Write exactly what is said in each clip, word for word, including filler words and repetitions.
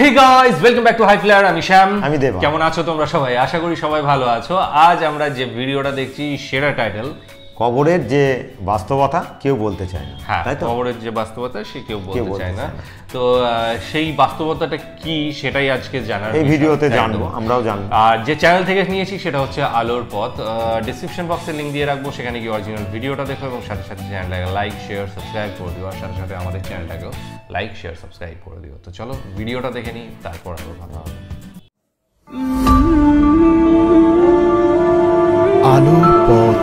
Hey guys, welcome back to High Flyer. I'm Isham. I'm Deva. কেমন আছো তোমরা সবাই? আশা করি সবাই ভালো আছো। আজ আমরা যে ভিডিওটা দেখছি সেরা টাইটেল কবরের যে বাস্তবতা কেউ বলতে চায় না। হ্যাঁ, কবরের যে বাস্তবতা সে কেউ বলতে চায় না। তো সেই বাস্তবতাটা কি সেটাই আজকে জানার এই ভিডিওতে জানবো, আমরাও জানবো। আর যে চ্যানেল থেকে নিয়েছি সেটা হচ্ছে আলোর পথ। ডেসক্রিপশন বক্সে লিংক দিয়ে রাখবো, সেখানে গিয়ে অরিজিনাল ভিডিওটা দেখো এবং সাথে সাথে চ্যানেলটাকে লাইক শেয়ার সাবস্ক্রাইব করে দিও। আর সাথে সাথে আমাদের চ্যানেলটাকেও লাইক শেয়ার সাবস্ক্রাইব করে দিও। তো চলো ভিডিওটা দেখে নিই, তারপর আরও কথা হবে। আলোর পথ।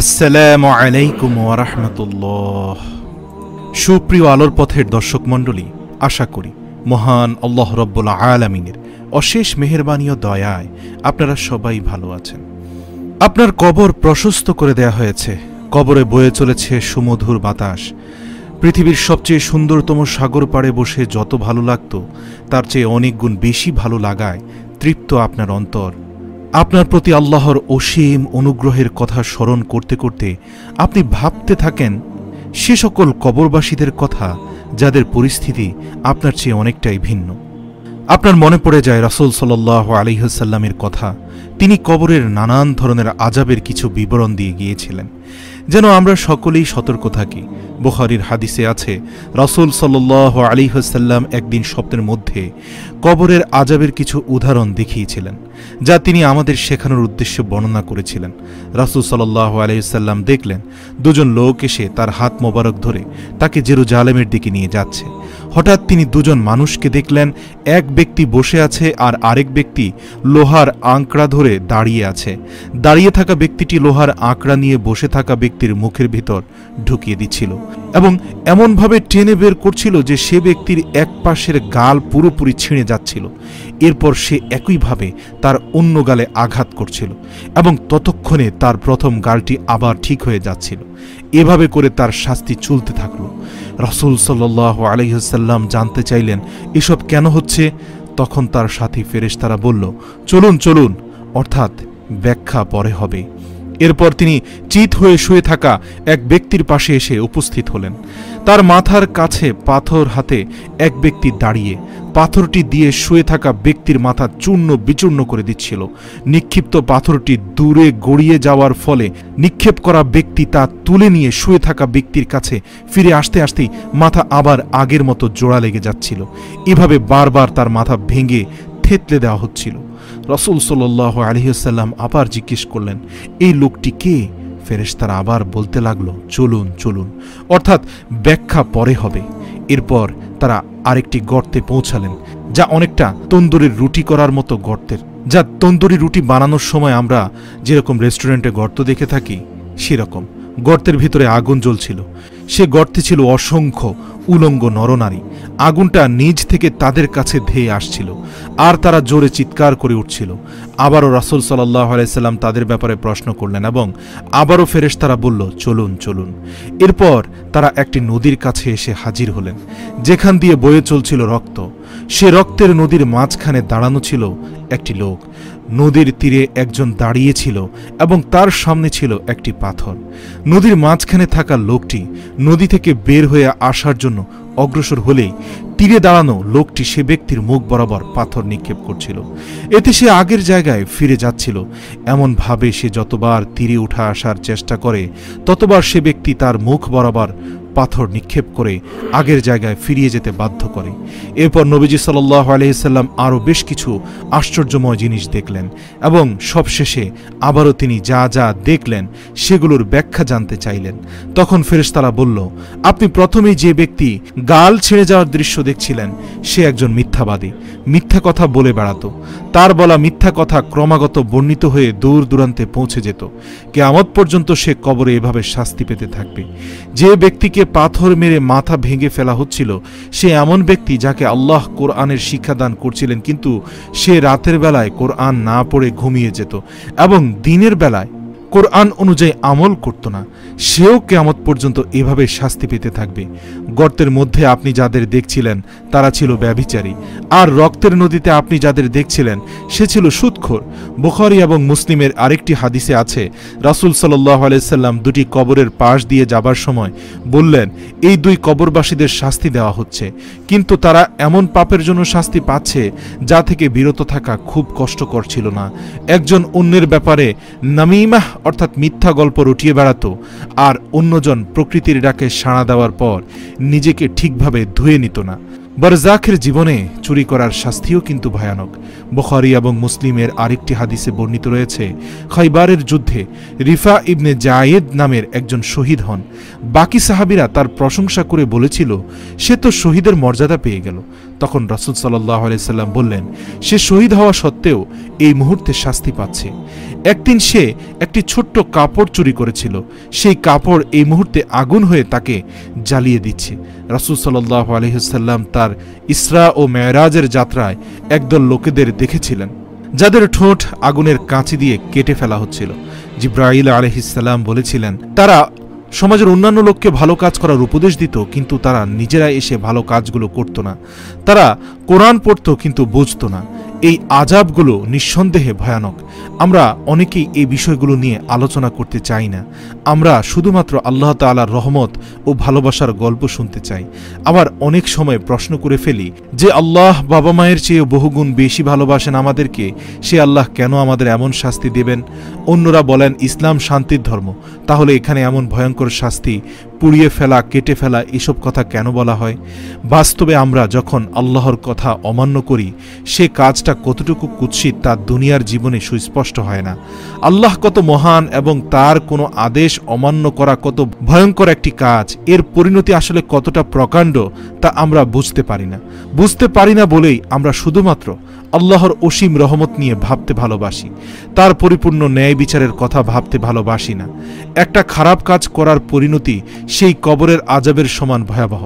আসসালামু আলাইকুম ওয়া রাহমাতুল্লাহ। সুপ্রিয় আলোর পথের দর্শক মণ্ডলী, আশা করি মহান আল্লাহ রব্বুল আলামিনের অশেষ মেহেরবানি ও দয়ায় আপনারা সবাই ভালো আছেন। আপনার কবর প্রশস্ত করে দেয়া হয়েছে, কবরে বয়ে চলেছে সুমধুর বাতাস। পৃথিবীর সবচেয়ে সুন্দরতম সাগর পাড়ে বসে যত ভালো লাগত তার চেয়ে অনেক গুণ বেশি ভালো লাগায় তৃপ্ত আপনার অন্তর। আপনার প্রতি আল্লাহর অসীম অনুগ্রহের কথা স্মরণ করতে করতে আপনি ভাবতে থাকেন সে সকল কবরবাসীদের কথা যাদের পরিস্থিতি আপনার চেয়ে অনেকটাই ভিন্ন। আপনার মনে পড়ে যায় রাসূল সাল্লাল্লাহু আলাইহি ওয়াসাল্লামের কথা, তিনি কবরের নানান ধরনের আযাবের কিছু বিবরণ দিয়ে গিয়েছিলেন যেন আমরা সকলেই সতর্ক থাকি। বুখারীর হাদিসে আছে, রাসূল সাল্লাল্লাহু আলাইহি ওয়াসাল্লাম একদিন স্বপ্নের মধ্যে কবরের আযাবের কিছু উদাহরণ দেখিয়েছিলেন যা তিনি আমাদের শেখানোর উদ্দেশ্যে বর্ণনা করেছিলেন। রাসূল সাল্লাল্লাহু আলাইহি ওয়াসাল্লাম দেখলেন দুজন লোক এসে তার হাত মোবারক ধরে তাকে জেরুজালেমের দিকে নিয়ে যাচ্ছে। হঠাৎ তিনি দুজন মানুষকে দেখলেন, এক ব্যক্তি বসে আছে আর আরেক ব্যক্তি লোহার আঁকড়া ধরে দাঁড়িয়ে আছে। দাঁড়িয়ে থাকা ব্যক্তিটি লোহার আঁকড়া নিয়ে বসে থাকা ব্যক্তির মুখের ভিতর ঢুকিয়ে দিচ্ছিল এবং এমনভাবে টেনে বের করছিল যে সে ব্যক্তির এক পাশের গাল পুরোপুরি ছিঁড়ে যাচ্ছিল। এরপর সে একইভাবে তার অন্য গালে আঘাত করছিল এবং ততক্ষণে তার প্রথম গালটি আবার ঠিক হয়ে যাচ্ছিল। এভাবে করে তার শাস্তি চলতে থাকল। রাসূল সাল্লাল্লাহু আলাইহি ওয়াসাল্লাম জানতে চাইলেন এসব কেন হচ্ছে। তখন তার সাথী ফেরেশতারা বলল, চলুন চলুন, অর্থাৎ ব্যাখ্যা পরে হবে। এরপর তিনি চিত হয়ে শুয়ে থাকা এক ব্যক্তির পাশে এসে উপস্থিত হলেন। তার মাথার কাছে পাথর হাতে এক ব্যক্তি দাঁড়িয়ে পাথরটি দিয়ে শুয়ে থাকা ব্যক্তির মাথা চূর্ণ বিচূর্ণ করে দিচ্ছিল। নিক্ষিপ্ত পাথরটি দূরে গড়িয়ে যাওয়ার ফলে নিক্ষেপ করা ব্যক্তি তা তুলে নিয়ে শুয়ে থাকা ব্যক্তির কাছে ফিরে আসতে আসতেই মাথা আবার আগের মতো জোড়া লেগে যাচ্ছিল। এভাবে বারবার তার মাথা ভেঙে থেতলে দেওয়া হচ্ছিল। রাসূল সাল্লাল্লাহু আলাইহি ওয়াসাল্লাম আবার জিজ্ঞেস করলেন, এই লোকটি কে? ফেরেশতারা আবার বলতে লাগলো, চলুন চলুন, অর্থাৎ ব্যাখ্যা পরে হবে। এরপর তারা আরেকটি গর্তে পৌঁছালেন যা অনেকটা তন্দুরির রুটি করার মতো গর্তের, যা তন্দুরি রুটি বানানোর সময় আমরা যেরকম রেস্টুরেন্টে গর্ত দেখে থাকি সেরকম। গর্তের ভিতরে আগুন জ্বলছিল। সে গর্তে ছিল অসংখ্য উলঙ্গ নরনারী। আগুনটা নিজ থেকে তাদের কাছে ধেয়ে আসছিল আর তারা জোরে চিৎকার করে উঠছিল। আবারও রাসূল সাল্লাল্লাহু আলাইহি সাল্লাম তাদের ব্যাপারে প্রশ্ন করলেন এবং আবারও ফেরেশতারা বলল, চলুন চলুন। এরপর তারা একটি নদীর কাছে এসে হাজির হলেন যেখান দিয়ে বয়ে চলছিল রক্ত। সে রক্তের নদীর মাঝখানে দাঁড়ানো ছিল একটি লোক। নদীর তীরে একজন দাঁড়িয়েছিল এবং তার সামনে ছিল একটি পাথর। নদীর মাঝখানে থাকা লোকটি নদী থেকে বের হয়ে আসার জন্য অগ্রসর হলেই তীরে দাঁড়ানো লোকটি সে ব্যক্তির মুখ বরাবর পাথর নিক্ষেপ করছিল। এতে সে আগের জায়গায় ফিরে যাচ্ছিল। এমনভাবে সে যতবার তীরে উঠা আসার চেষ্টা করে ততবার সে ব্যক্তি তার মুখ বরাবর পাথর নিক্ষেপ করে আগের জায়গায় ফিরিয়ে যেতে বাধ্য করে। এরপর নবীজি সাল্লাল্লাহু আলাইহি সাল্লাম আরও বেশ কিছু আশ্চর্যময় জিনিস দেখলেন এবং সবশেষে আবারও তিনি যা যা দেখলেন সেগুলোর ব্যাখ্যা জানতে চাইলেন। তখন ফেরেশতারা বলল, আপনি প্রথমেই যে ব্যক্তি গাল ছেড়ে যাওয়ার দৃশ্য দেখছিলেন সে একজন মিথ্যাবাদী, মিথ্যা কথা বলে বেড়াতো। তার বলা মিথ্যা কথা ক্রমাগত বর্ণিত হয়ে দূর দূরান্তে পৌঁছে যেত। কিয়ামত পর্যন্ত সে কবরে এভাবে শাস্তি পেতে থাকবে। যে ব্যক্তিকে পাথর মেরে মাথা ভেঙে ফেলা হচ্ছিল সে এমন ব্যক্তি যাকে আল্লাহ কোরআনের শিক্ষা দান করছিলেন, কিন্তু সে রাতের বেলায় কোরআন না পড়ে ঘুমিয়ে যেত এবং দিনের বেলায় কোরআন অনুযায়ী আমল করত না সেও কিয়ামত পর্যন্ত এভাবে শাস্তি পেতে থাকবে। গর্তের মধ্যে আপনি যাদের দেখছিলেন তারা ছিল ব্যভিচারী, আর রক্তের নদীতে আপনি যাদের দেখছিলেন সে ছিল সুদখোর। বুখারী এবং মুসলিমের আরেকটি হাদিসে আছে, রাসূল সাল্লাল্লাহু আলাইহি সাল্লাম দুটি কবরের পাশ দিয়ে যাবার সময় বললেন, এই দুই কবরবাসীদের শাস্তি দেওয়া হচ্ছে, কিন্তু তারা এমন পাপের জন্য শাস্তি পাচ্ছে যা থেকে বিরত থাকা খুব কষ্টকর ছিল না। একজন অন্যের ব্যাপারে নামিমাহ অর্থাৎ মিথ্যা গল্প রটিয়ে বেড়াতো, আর অন্যজন প্রকৃতির ডাকে সাড়া দেওয়ার পর নিজেকে ঠিকভাবে ধুয়ে নিত না। বরজাখের জীবনে চুরি করার শাস্তিও কিন্তু ভয়ানক। বুখারী এবং মুসলিমের আরেকটি হাদিসে বর্ণিত রয়েছে, খাইবারের যুদ্ধে রিফা ইবনে জায়েদ নামের একজন শহীদ হন। বাকি সাহাবিরা তার প্রশংসা করে বলেছিল, সে তো শহীদের মর্যাদা পেয়ে গেল। তখন রাসূল সাল্লাল্লাহু আলাইহি সাল্লাম বললেন, সে শহীদ হওয়া সত্ত্বেও এই মুহূর্তে শাস্তি পাচ্ছে। একদিন সে একটি ছোট্ট কাপড় চুরি করেছিল, সেই কাপড় এই মুহূর্তে আগুন হয়ে তাকে জ্বালিয়ে দিচ্ছে। রাসূল সাল্লাল্লাহু আলাইহি সাল্লাম তার ইসরা ও মেরাজের যাত্রায় একদল লোকেদের দেখেছিলেন যাদের ঠোঁট আগুনের কাঁচি দিয়ে কেটে ফেলা হচ্ছিল। জিবরাইল আলাইহিস সালাম বলেছিলেন, তারা সমাজের অন্যান্য লোককে ভালো কাজ করার উপদেশ দিত, কিন্তু তারা নিজেরা এসে ভালো কাজগুলো করত না। তারা কোরআন পড়ত কিন্তু বুঝত না। এই আযাবগুলো নিঃসন্দেহে ভয়ানক। আমরা অনেকেই এই বিষয়গুলো নিয়ে আলোচনা করতে চাই না। আমরা শুধুমাত্র আল্লাহ তাআলার রহমত ও ভালোবাসার গল্প শুনতে চাই। আবার অনেক সময় প্রশ্ন করে ফেলি যে, আল্লাহ বাবা মায়ের চেয়ে বহুগুণ বেশি ভালোবাসেন আমাদেরকে, সে আল্লাহ কেন আমাদের এমন শাস্তি দেবেন? অন্যরা বলেন ইসলাম শান্তির ধর্ম, তাহলে এখানে এমন ভয়ঙ্কর শাস্তি, পুড়িয়ে ফেলা, কেটে ফেলা, এসব কথা কেন বলা হয়? বাস্তবে আমরা যখন আল্লাহর কথা অমান্য করি সে কাজটা কতটুকু কুৎসিত তা দুনিয়ার জীবনে সুস্পষ্ট হয় না। আল্লাহ কত মহান এবং তার কোনো আদেশ অমান্য করা কত ভয়ঙ্কর একটি কাজ, এর পরিণতি আসলে কতটা প্রকাণ্ড তা আমরা বুঝতে পারি না। বুঝতে পারি না বলেই আমরা শুধুমাত্র আল্লাহর অসীম রহমত নিয়ে ভাবতে ভালোবাসি, তার পরিপূর্ণ ন্যায় বিচারের কথা ভাবতে ভালোবাসি না। একটা খারাপ কাজ করার পরিণতি সেই কবরের আযাবের সমান ভয়াবহ,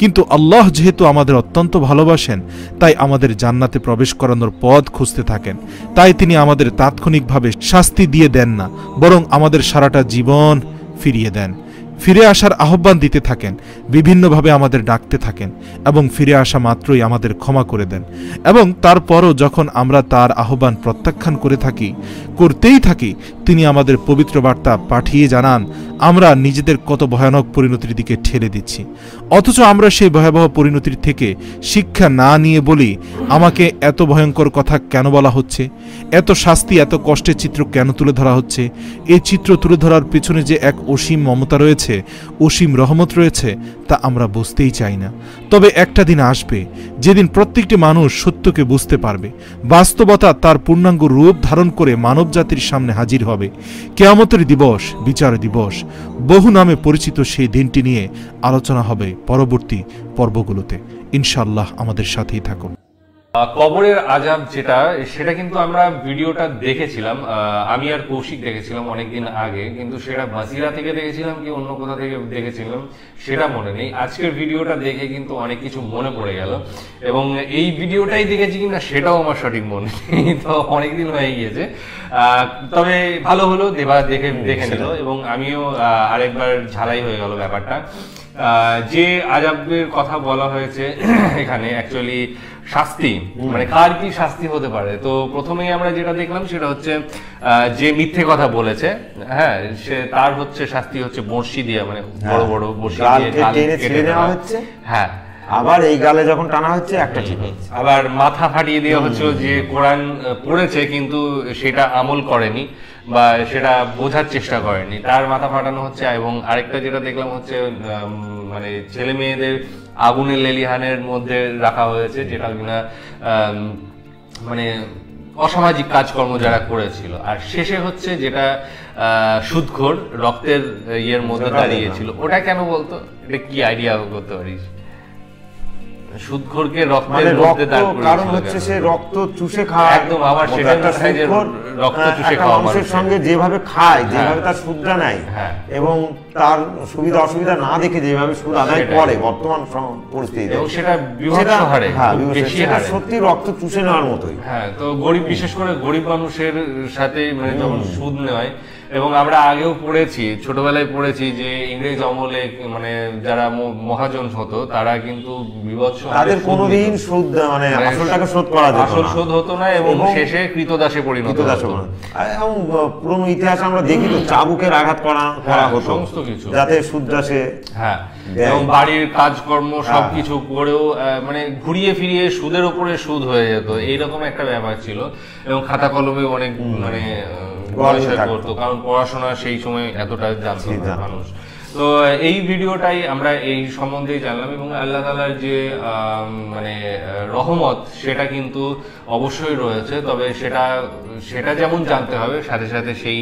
কিন্তু আল্লাহ যেহেতু আমাদের অত্যন্ত ভালোবাসেন তাই আমাদের জান্নাতে প্রবেশ করানোর পথ খুঁজতে থাকেন। তাই তিনি আমাদের তাৎক্ষণিকভাবে শাস্তি দিয়ে দেন না, বরং আমাদের সারাটা জীবন ফিরিয়ে দেন, ফিরে আসার আহ্বান দিতে থাকেন, বিভিন্নভাবে আমাদের ডাকতে থাকেন, এবং ফিরে আসা মাত্রই আমাদের ক্ষমা করে দেন। এবং তারপরও যখন আমরা তার আহ্বান প্রত্যাখ্যান করে থাকি করতেই থাকি তিনি আমাদের পবিত্র বার্তা পাঠিয়ে জানান আমরা নিজেদের কত ভয়ানক পরিণতির দিকে ঠেলে দিচ্ছি। অথচ আমরা সেই ভয়াবহ পরিণতির থেকে শিক্ষা না নিয়ে বলি, আমাকে এত ভয়ঙ্কর কথা কেন বলা হচ্ছে? এত শাস্তি, এত কষ্টের চিত্র কেন তুলে ধরা হচ্ছে? এই চিত্র তুলে ধরার পেছনে যে এক অসীম মমতা রয়েছে, অসীম রহমত রয়েছে, তা আমরা বুঝতেই চাই না। তবে একটা দিন আসবে যেদিন প্রত্যেকটি মানুষ সত্যকে বুঝতে পারবে, বাস্তবতা তার পূর্ণাঙ্গ রূপ ধারণ করে মানব জাতির সামনে হাজির হবে। কিয়ামতের দিবস, বিচার দিবস বহু নামে পরিচিত, সেই দিনটি নিয়ে আলোচনা হবে পরবর্তী পর্বগুলোতে। ইনশাআল্লাহ আমাদের সাথেই থাকুন। কবরের আযাব যেটা, সেটা কিন্তু আমরা ভিডিওটা দেখেছিলাম, আমি আর কৌশিক দেখেছিলাম অনেকদিন আগে, কিন্তু সেটা বাসিরা থেকে দেখেছিলাম কি অন্য কোথা থেকে দেখেছিলাম সেটা মনে নেই। আজকের ভিডিওটা দেখে কিন্তু অনেক কিছু মনে পড়ে গেল, এবং এই ভিডিওটাই দেখেছি কিনা সেটাও আমার সঠিক মনে নেই, তো অনেকদিন হয়ে গিয়েছে। তবে ভালো হলো দেবা দেখে দেখে নিল, এবং আমিও আরেকবার ঝালাই হয়ে গেল ব্যাপারটা। যে আযাবের কথা বলা হয়েছে এখানে, অ্যাকচুয়ালি শাস্তি মানে কার কি শাস্তি হতে পারে, তো প্রথমেই আমরা যেটা দেখলাম সেটা হচ্ছে যে মিথ্যে কথা বলেছে, হ্যাঁ, সে তার হচ্ছে শাস্তি হচ্ছে বর্ষি দিয়ে, মানে বড় বড় বর্ষি দিয়ে কেটে দেওয়া হচ্ছে, হ্যাঁ। আবার এই গালে যখন টানা হচ্ছে একটা ঠিক হচ্ছে। আবার মাথা ফাটিয়ে দেওয়া হচ্ছে, যে কোরআন পড়েছে কিন্তু সেটা আমল করেনি বা সেটা বোঝার চেষ্টা করেনি, তার মাথা ফাটানো হচ্ছে। এবং আরেকটা যেটা দেখলাম হচ্ছে মানে ছেলে মেয়েদের আগুনের লেলিহানের মধ্যে রাখা হয়েছে, যেটা কিনা মানে অসামাজিক কাজকর্ম যারা করেছিল। আর শেষে হচ্ছে যেটা সুদখোর রক্তের ইয়ের মধ্যে দাঁড়িয়েছিল, ওটা কেন বলতো? এটা কি আইডিয়া করতে পারিস? সুদখোরকে রক্তের মধ্যে দাঁড় করেছিল, কারণ হচ্ছে সে রক্ত চুষে খায় একদম। আবার সেটা যে রক্ত চুষে খাওয়া মানুষের সঙ্গে যেভাবে খায়, যেভাবে তার সুদটা নাই এবং তার সুবিধা অসুবিধা না দেখে যেভাবে সুদ আদায় করে বর্তমান পরিস্থিতিতে, এবং সেটা বিভৎস হারে বেশি হারে, সত্যি রক্ত চুষে নেওয়ার মতোই। হ্যাঁ, তো গরিব, বিশেষ করে গরিব মানুষের সাথে মানে যখন সুদ নেয় चाबुकेर आघात समस्त किछु सूद दासे बाड़ीर काजकर्म सबकिछु माने घुरिये फिरिये सूदेर उपरे सूद हये जेत एइरकम एकटा ব্যাপার ছিল এবং খাতা কলমে অনেক মানে গবেষণা করতে কারণ পড়াশোনা সেই সময় এতটা জানতো না মানুষ। তো এই ভিডিওটাই আমরা এই সম্বন্ধে জানলাম এবং আল্লাহ তাআলার যে মানে রহমত সেটা কিন্তু অবশ্যই রয়েছে, তবে সেটা সেটা যেমন জানতে হবে সাথে সাথে সেই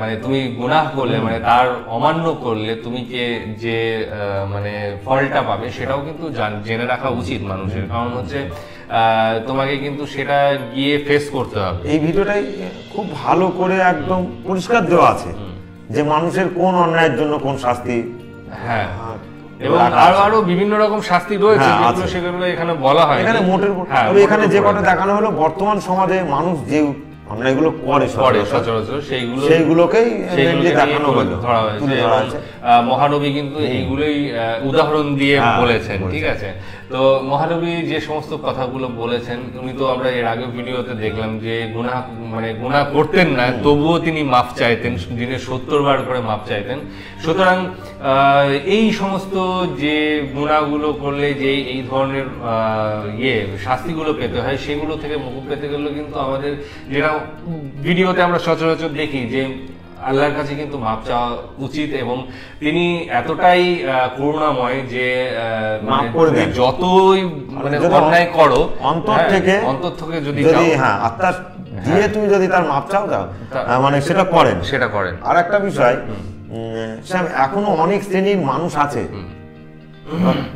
মানে তুমি গুনাহ করলে মানে তার অমান্য করলে তুমি যে যে মানে ফলটা পাবে সেটাও কিন্তু জেনে রাখা উচিত মানুষের, কারণ হচ্ছে তোমাকে কিন্তু সেটা গিয়ে ফেস করতে হবে। এই ভিডিওটাই খুব ভালো করে একদম পরিষ্কার দেওয়া আছে যে মানুষের কোন অন্যায়ের জন্য কোন শাস্তি, হ্যাঁ এবং আরো আরো বিভিন্ন রকম শাস্তি রয়েছে যেগুলো সেগুলো এখানে বলা হয় এখানে মোটের তবে এখানে যে কথা দেখানো হলো বর্তমান সমাজে মানুষ যে অন্যায়গুলো করে করে সচরাচর সেইগুলো সেইগুলোকেই মেনলি দেখানো হলো ধরা হয়েছে। মহানবী কিন্তু এইগুলোই উদাহরণ দিয়ে বলেছেন, ঠিক আছে। তো মহানবী যে সমস্ত কথাগুলো বলেছেন উনি তো আমরা এর আগে ভিডিওতে দেখলাম যে গুনাহ মানে গুনাহ করতেন না তবুও তিনি মাফ চাইতেন, দিনে সত্তর বার করে মাফ চাইতেন। সুতরাং এই সমস্ত যে গুনাহগুলো করলে যে এই ধরনের ইয়ে শাস্তিগুলো পেতে হয় সেগুলো থেকে মুক্তি পেতে গেলে কিন্তু আমাদের যেটা ভিডিওতে আমরা সচরাচর দেখি যে আল্লাহর কাছে কিন্তু মাপ চাওয়া উচিত এবং তিনি এতটাই করুণাময় যে যতই মানে অন্যায় করো অন্তর থেকে অন্তর থেকে যদি হ্যাঁ আত্মা দিয়ে তুমি যদি তার মাপ চাও মানে সেটা করেন সেটা করেন। আর একটা বিষয় এখনো অনেক শ্রেণীর মানুষ আছে,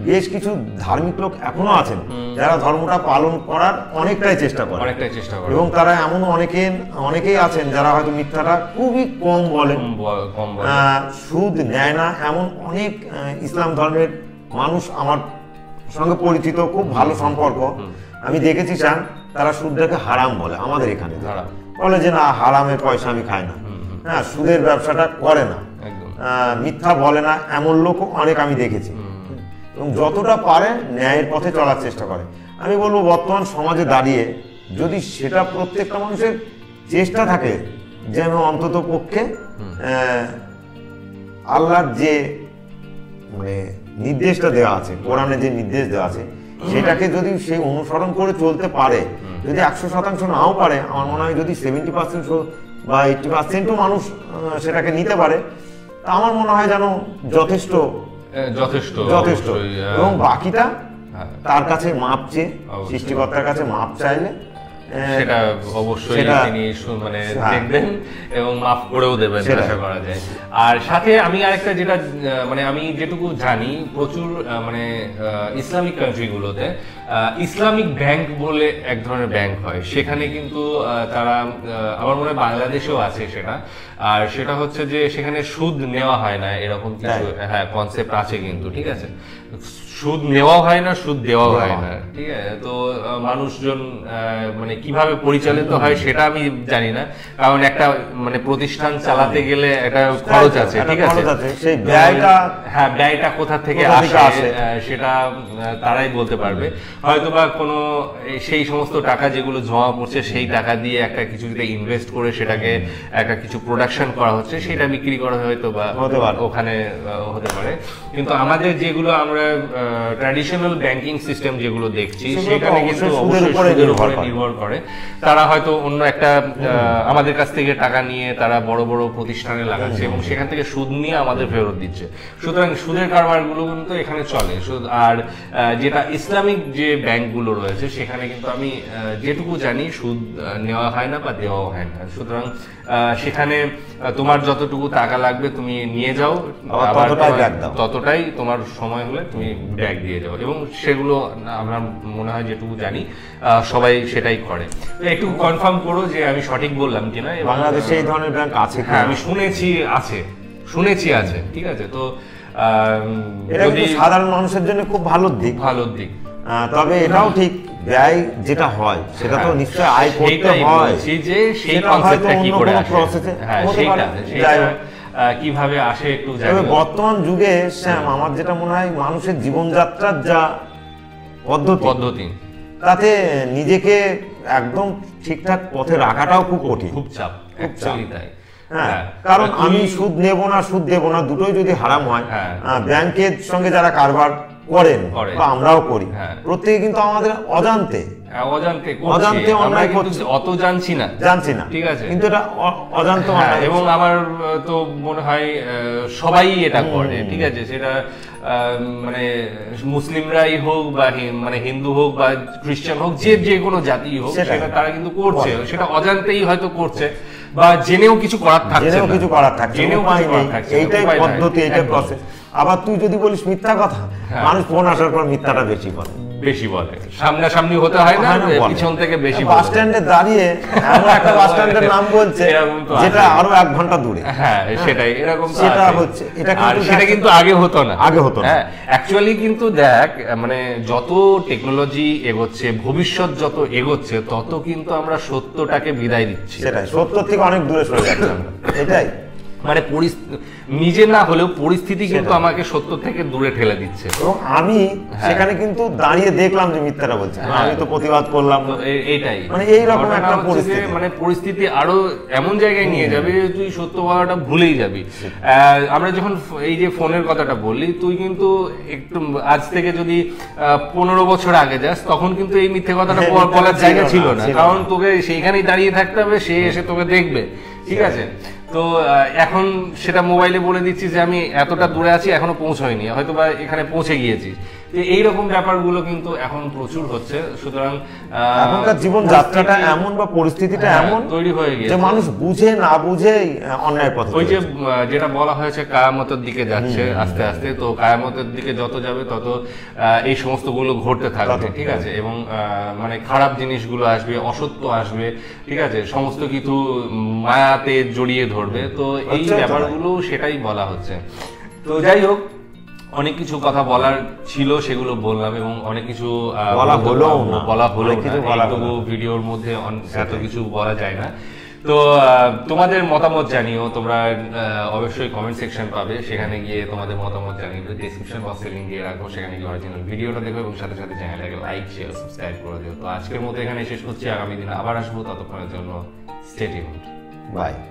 বেশ কিছু ধার্মিক লোক এখনো আছেন যারা ধর্মটা পালন করার অনেকটাই চেষ্টা করে অনেকটাই চেষ্টা করে এবং তারা এমন অনেকে অনেকেই আছেন যারা হয়তো মিথ্যাটা খুবই কম বলেন, সুদ নেয় না, এমন অনেক ইসলাম ধর্মের মানুষ আমার সঙ্গে পরিচিত, খুব ভালো সম্পর্ক আমি দেখেছি। চান তারা সুদটাকে হারাম বলে, আমাদের এখানে তারা বলে যে না হারামের পয়সা আমি খাই না, হ্যাঁ সুদের ব্যবসাটা করে না, মিথ্যা বলে না, এমন লোকও অনেক আমি দেখেছি এবং যতটা পারে ন্যায়ের পথে চলার চেষ্টা করে। আমি বলবো বর্তমান সমাজে দাঁড়িয়ে যদি সেটা প্রত্যেকটা মানুষের চেষ্টা থাকে যে আমি অন্তত পক্ষে আল্লাহর যে মানে নির্দেশটা দেওয়া আছে কোরআনে যে নির্দেশ দেওয়া আছে সেটাকে যদি সে অনুসরণ করে চলতে পারে, যদি একশো শতাংশ নাও পারে আমার মনে হয় যদি সেভেন্টি পার্সেন্ট বা এইটটি পার্সেন্টও মানুষ সেটাকে নিতে পারে তা আমার মনে হয় যেন যথেষ্ট যথেষ্ট যথেষ্ট এবং বাকিটা তার কাছে মাপ চেয়ে সৃষ্টিকর্তার কাছে মাপ চাইলে সেটা অবশ্যই তিনি মানে দেখবেন এবং মাফ করেও দেবেন আশা করা যায়। আর সাথে আমি আরেকটা যেটা মানে আমি যেটুকু জানি প্রচুর মানে ইসলামিক কান্ট্রিগুলোতে ইসলামিক ব্যাংক বলে এক ধরনের ব্যাংক হয়, সেখানে কিন্তু তারা আমার মনে হয় বাংলাদেশেও আছে সেটা, আর সেটা হচ্ছে যে সেখানে সুদ নেওয়া হয় না এরকম কিছু, হ্যাঁ কনসেপ্ট আছে কিন্তু, ঠিক আছে সুদ নেওয়াও হয় না সুদ দেওয়াও হয় না, ঠিক আছে। তো মানুষজন মানে কিভাবে পরিচালিত হয় সেটা আমি জানি না, কারণ একটা মানে প্রতিষ্ঠান চালাতে গেলে একটা খরচ আছে, ঠিক আছে সেই ব্যয়টা হ্যাঁ ব্যয়টা কোথা থেকে আসে সেটা তারাই বলতে পারবে, হয়তো বা কোনো সেই সমস্ত টাকা যেগুলো জমা পড়ছে সেই টাকা দিয়ে একটা কিছু ইনভেস্ট করে সেটাকে একটা কিছু প্রোডাকশন করা হচ্ছে সেটা বিক্রি করা হয়তো বা ওখানে হতে পারে। কিন্তু আমাদের যেগুলো আমরা ট্র্যাডিশনাল ব্যাংকিং সিস্টেম যেগুলো দেখছি সেখানে কিন্তু সুদের উপরে নির্ভর করে, তারা হয়তো অন্য একটা আমাদের কাছ থেকে টাকা নিয়ে তারা বড় বড় প্রতিষ্ঠানে লাগাচ্ছে এবং সেখান থেকে সুদ নিয়ে আমাদের ফেরত দিচ্ছে। সুতরাং সুদের কারবারগুলো কিন্তু এখানে চলে। আর যেটা ইসলামিক যে ব্যাংকগুলো রয়েছে সেখানে কিন্তু আমি যেটুকু জানি সুদ নেওয়া হয় না বা দেওয়াও হয় না। সুতরাং সেখানে তোমার যতটুকু টাকা লাগবে তুমি নিয়ে যাও, ততটাই তোমার সময় হলে তুমি ব্যাগ দিয়ে যাও এবং সেগুলো আমরা মনে হয় যেটুকু জানি সবাই সেটাই করে। একটু কনফার্ম করো যে আমি সঠিক বললাম কিনা, বাংলাদেশে এই ধরনের ব্যাংক আছে? হ্যাঁ আমি শুনেছি আছে, শুনেছি আছে, ঠিক আছে। তো সাধারণ মানুষের জন্য খুব ভালো দিক, ভালো দিক, তবে এটাও ঠিক ব্যয় যেটা হয় সেটা তো নিশ্চয় আয় করতে হয়, সেই যে সেই কনসেপ্টটা কি করে আসে প্রসেসে, হ্যাঁ সেটা কিভাবে আসে একটু জানি। বর্তমান যুগে শ্যাম আমার যেটা মনে হয় মানুষের জীবনযাত্রার যা পদ্ধতি পদ্ধতি তাতে নিজেকে একদম ঠিকঠাক পথে রাখাটাও খুব কঠিন, খুব চাপ অ্যাকচুয়ালি। তাই হ্যাঁ, কারণ আমি সুদ নেব না সুদ দেব না দুটোই যদি হারাম হয়, ব্যাংকের সঙ্গে যারা কারবার করেন বা আমরাও করি প্রত্যেকে কিন্তু আমাদের অজান্তে অজান্তে অজান্তে অন্যায় করছি, অত জানছি না জানছি না ঠিক আছে, কিন্তু এটা অজান্ত অন্যায়। এবং আমার তো মনে হয় সবাই এটা করে ঠিক আছে, সেটা মানে মুসলিমরাই হোক বা মানে হিন্দু হোক বা খ্রিস্টান হোক যে যে কোনো জাতি হোক সেটা তারা কিন্তু করছে, সেটা অজান্তেই হয়তো করছে বা জেনেও কিছু করার থাকছে না, কিছু করার থাকছে জেনেও কিছু করার থাকছে। এইটাই পদ্ধতি, এইটাই প্রসেস। আবার তুই যদি বলিস মিথ্যা কথা, মানুষ ফোন আসার পর মিথ্যাটা বেশি বলে বেশি বলে সামনাসামনি হতে হয় না, পিছন থেকে বেশি। বাস স্ট্যান্ডে দাঁড়িয়ে আমরা একটা বাস স্ট্যান্ডের নাম বলছে যেটা আরো এক ঘন্টা দূরে, হ্যাঁ সেটাই এরকম সেটা হচ্ছে, এটা কিন্তু সেটা কিন্তু আগে হতো না আগে হতো না হ্যাঁ অ্যাকচুয়ালি। কিন্তু দেখ মানে যত টেকনোলজি এগোচ্ছে, ভবিষ্যৎ যত এগোচ্ছে, তত কিন্তু আমরা সত্যটাকে বিদায় দিচ্ছি, সেটাই সত্য থেকে অনেক দূরে সরে যাচ্ছে আমরা। এটাই মানে নিজে না হলেও পরিস্থিতি কিন্তু আমাকে সত্য থেকে দূরে ঠেলে দিচ্ছে। এবং আমি সেখানে কিন্তু দাঁড়িয়ে দেখলাম যে মিথ্যাটা বলছে, আমি তো প্রতিবাদ করলাম, এইটাই মানে এইরকম একটা পরিস্থিতি, মানে পরিস্থিতি আরো এমন জায়গায় নিয়ে যাবে তুই সত্য হওয়াটা ভুলেই যাবি। আমরা যখন এই যে ফোনের কথাটা বললি, তুই কিন্তু একটু আজ থেকে যদি পনেরো বছর আগে যাস তখন কিন্তু এই মিথ্যে কথাটা বলার জায়গা ছিল না, কারণ তোকে সেইখানেই দাঁড়িয়ে থাকতে হবে, সে এসে তোকে দেখবে ঠিক আছে। তো এখন সেটা মোবাইলে বলে দিচ্ছি যে আমি এতটা দূরে আছি, এখনো পৌঁছাইনি, হয়তো বা এখানে পৌঁছে গিয়েছি। এইরকম ব্যাপারগুলো কিন্তু এখন প্রচুর হচ্ছে, সুতরাং এখনকার জীবনযাত্রাটা এমন বা পরিস্থিতিটা এমন তৈরি হয়ে গেছে যে মানুষ বুঝে না বুঝে অন্যায় পথে, ওই যে যেটা বলা হয়েছে কিয়ামতের দিকে যাচ্ছে আস্তে আস্তে। তো কিয়ামতের দিকে যত যাবে তত এই সমস্ত গুলো ঘটতে থাকবে ঠিক আছে, এবং মানে খারাপ জিনিসগুলো আসবে, অসত্য আসবে ঠিক আছে, সমস্ত কিছু মায়াতে জড়িয়ে ধরবে। তো এই ব্যাপারগুলো সেটাই বলা হচ্ছে। তো যাই হোক, অনেক কিছু কথা বলার ছিল সেগুলো বললাম, এবং অনেক কিছু বলা হলো বলা হলো তবু ভিডিওর মধ্যে এত কিছু বলা যায় না। তো তোমাদের মতামত জানিও, তোমরা অবশ্যই কমেন্ট সেকশন পাবে, সেখানে গিয়ে তোমাদের মতামত জানিয়ে দেবে। ডেসক্রিপশন বক্সে লিংক দিয়ে রাখবো, সেখানে গিয়ে অরিজিনাল ভিডিওটা দেখো এবং সাথে সাথে চ্যানেলটাকে লাইক শেয়ার সাবস্ক্রাইব করে দিও। তো আজকের মতো এখানে শেষ হচ্ছে, আগামী দিন আবার আসবো, ততক্ষণের জন্য স্টে টিউনড, বাই।